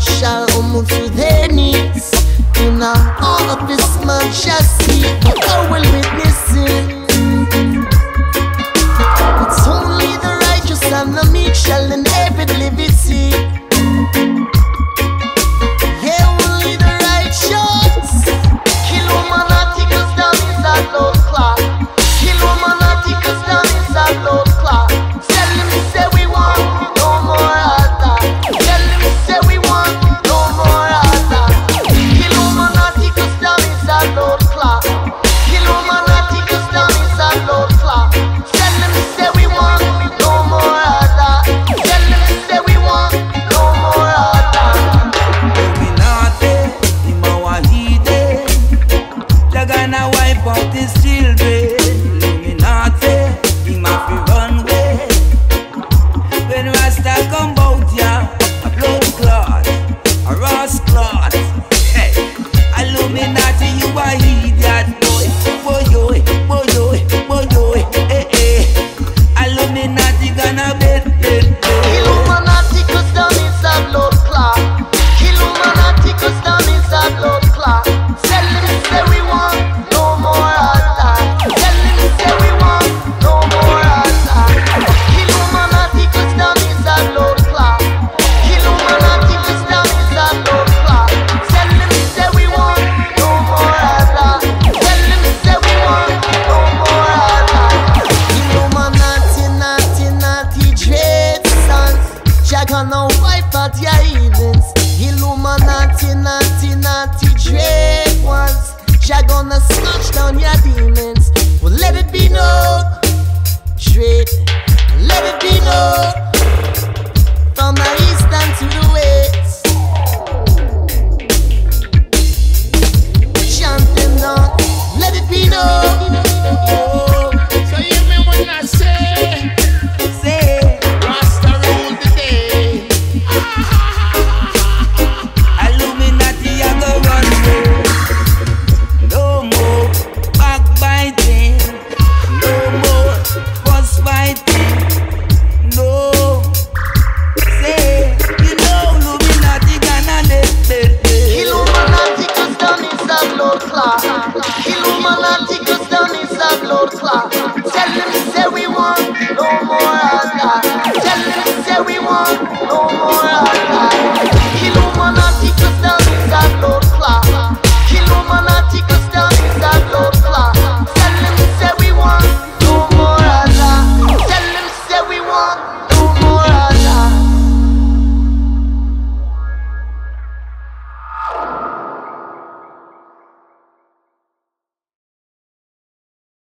shall move to their knees. In our all of this man shall see our witnessing. It's only the righteous and the meek shall inherit liberty. Yeah, only the righteous. Kill humanity cause them is a low class. Kill humanity cause them is a low class. Tell him say we want no more altar. Tell him say we want no more altar. Kill humanity cause them is a low class. Kill humanity cause them is a low class. Tell him say we want no more altar. Tell him say we want no more altar. Illuminati, Imawahide, they're gonna wipe out his children. Illuminati, he must be run away. When Rasta come out ya, a blood clot, a rust clot. Hey, Illuminati, you a idiot boy, boy, boy, boy, boy, boy, boy, hey, hey. Illuminati gonna bet, bet, Kill bet. humanity cause them is a blood clot. Kill humanity cause them is a blood clot. Tell him say we want no more attack. Tell him say we want no more attack. Kill humanity cause them is a blood clot. Kill humanity cause them is a blood clot. Tell him say we want no more attack. Tell him say we want no more attack. Illuminati, naughty, naughty dreads, sons. Jah gonna wipe out your heathens. Illuminati, naughty, naughty dread ones. Jah gonna snatch down your demons. Well, let it be known, dread. Let it be known.